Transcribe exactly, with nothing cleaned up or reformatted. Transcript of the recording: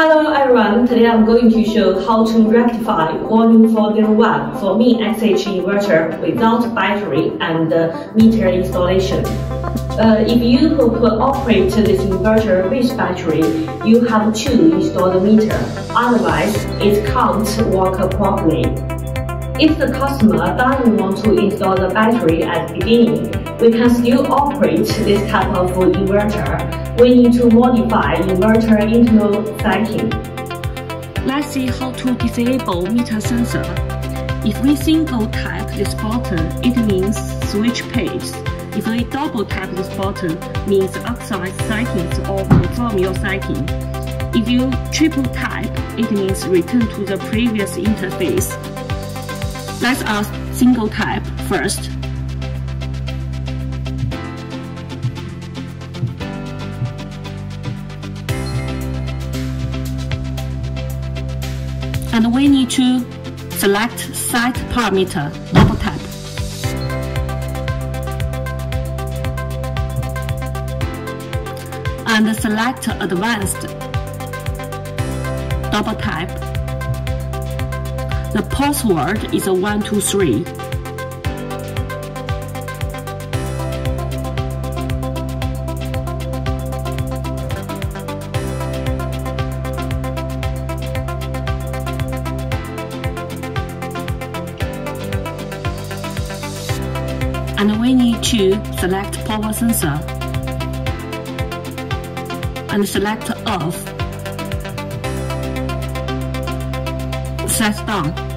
Hello everyone, today I'm going to show how to rectify Warning four oh one for M I N X H inverter without battery and uh, meter installation. Uh, if you operate this inverter with battery, you have to install the meter, otherwise it can't work properly. If the customer doesn't want to install the battery at the beginning, we can still operate this type of inverter. We need to modify inverter internal setting. Let's see how to disable meter sensor. If we single tap this button, it means switch page. If we double tap this button, means upside settings or confirm your setting. If you triple tap, it means return to the previous interface. Let's add single tap first. And we need to select site parameter, double tap. And select advanced, double tap. The password is one two three. And we need to select power sensor and select off. Set down.